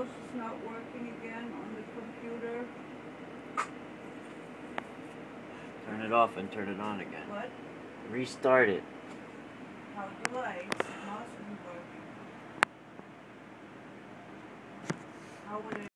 mouse is not working again on the computer. Turn it off and turn it on again. What? Restart it. How do I? The mouse isn't working. How would I?